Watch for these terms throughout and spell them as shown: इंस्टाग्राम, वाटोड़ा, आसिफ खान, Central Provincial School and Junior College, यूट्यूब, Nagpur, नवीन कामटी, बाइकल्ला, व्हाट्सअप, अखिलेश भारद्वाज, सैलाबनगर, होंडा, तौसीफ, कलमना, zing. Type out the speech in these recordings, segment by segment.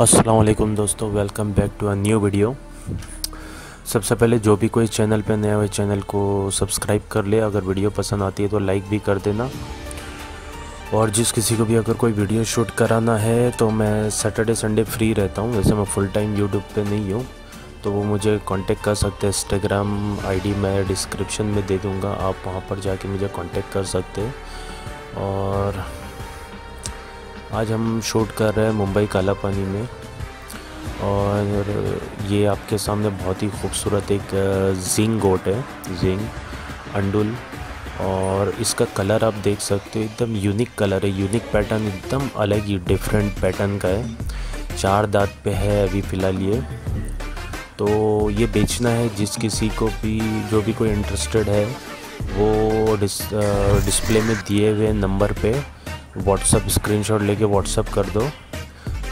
अस्सलामुअलैकुम दोस्तों, welcome back to a new video. सबसे पहले जो भी कोई चैनल पे नया हो चैनल को सब्सक्राइब कर ले, अगर वीडियो पसंद आती है तो लाइक भी कर देना। और जिस किसी को भी अगर कोई वीडियो शूट कराना है तो मैं सैटरडे संडे फ्री रहता हूँ, वैसे मैं फुल टाइम यूट्यूब पे नहीं हूँ, तो वो मुझे कांटेक्ट कर सकते हैं। इंस्टाग्राम आईडी मैं डिस्क्रिप्शन में दे दूँगा, आप वहाँ पर जाके मुझे कांटेक्ट कर सकते हैं। और आज हम शूट कर रहे हैं मुंबई काला पानी में, और ये आपके सामने बहुत ही खूबसूरत एक जिंग गोट है, जिंग अंडुल। और इसका कलर आप देख सकते हो, एकदम यूनिक कलर है, यूनिक पैटर्न, एकदम अलग ही डिफरेंट पैटर्न का है। चार दांत पे है अभी फ़िलहाल ये, तो ये बेचना है। जिस किसी को भी जो भी कोई इंटरेस्टेड है वो डिस्प्ले में दिए हुए नंबर पे व्हाट्सअप स्क्रीनशॉट लेके व्हाट्सअप कर दो।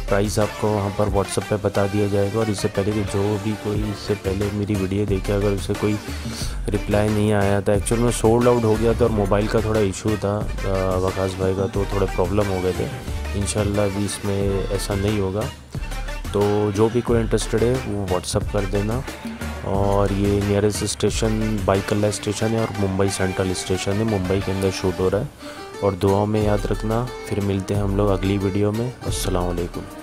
प्राइस आपको वहाँ पर व्हाट्सअप पे बता दिया जाएगा। और इससे पहले कि जो भी कोई इससे पहले मेरी वीडियो देखे, अगर उसे कोई रिप्लाई नहीं आया था, एक्चुअल में सोल्ड आउट हो गया था और मोबाइल का थोड़ा इशू था वकास भाई का, तो थोड़े प्रॉब्लम हो गए थे। इंशाल्लाह अभी इसमें ऐसा नहीं होगा। तो जो भी कोई इंटरेस्टेड है वो व्हाट्सअप कर देना। और ये नियरेस्ट स्टेशन बाइकल्ला स्टेशन है और मुंबई सेंट्रल स्टेशन है, मुंबई के अंदर शूट हो रहा है। और दुआओं में याद रखना। फिर मिलते हैं हम लोग अगली वीडियो में। अस्सलाम वालेकुम।